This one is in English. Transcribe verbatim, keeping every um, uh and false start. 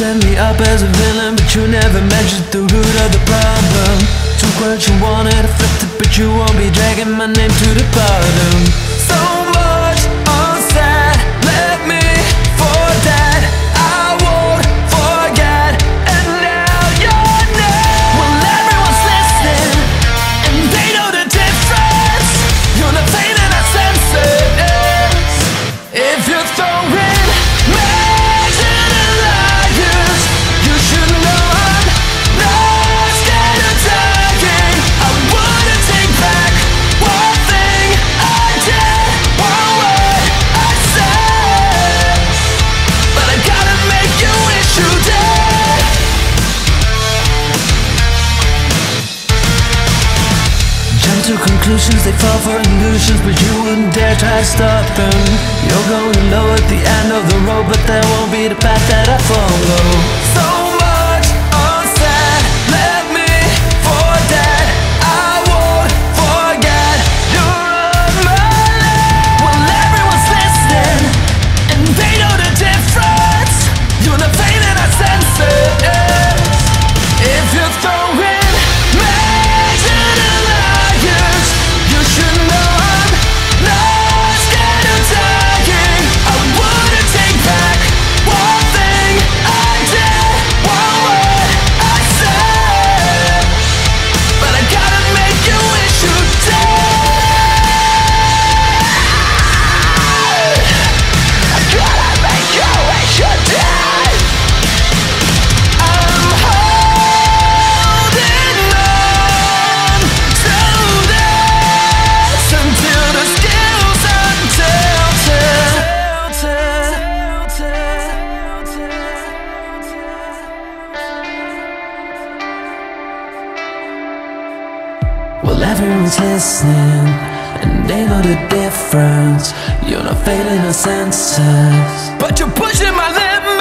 set me up as a villain, but you never mentioned the root of the problem. Took what you wanted, flipped it, but you won't be dragging my name to the bottom. So much unsaid, let me for that, I won't forget. And now you're dead. Well, everyone's listening, and they know the difference. You're not playing in our senses. If you throw it to conclusions, they fall for illusions, but you wouldn't dare try to stop them. You're going low at the end of the road, but that won't be the path that I follow. So much unsaid, let me for that, I won't forget. You're on my life. Well, everyone's listening, and they know the difference. You're the pain in our senses. If you throw it listening, and they know the difference. You're not failing our senses, but you're pushing my limits.